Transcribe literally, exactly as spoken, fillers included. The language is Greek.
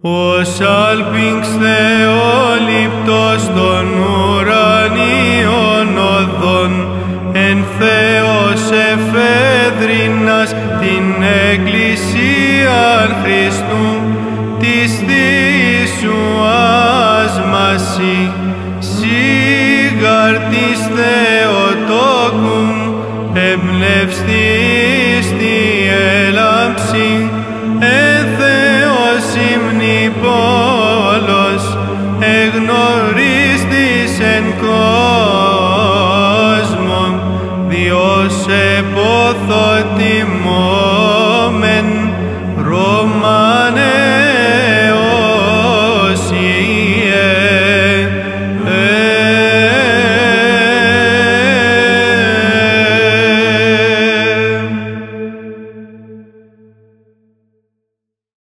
Ως άλπιγξ Θεόληπτος στον ουρανό.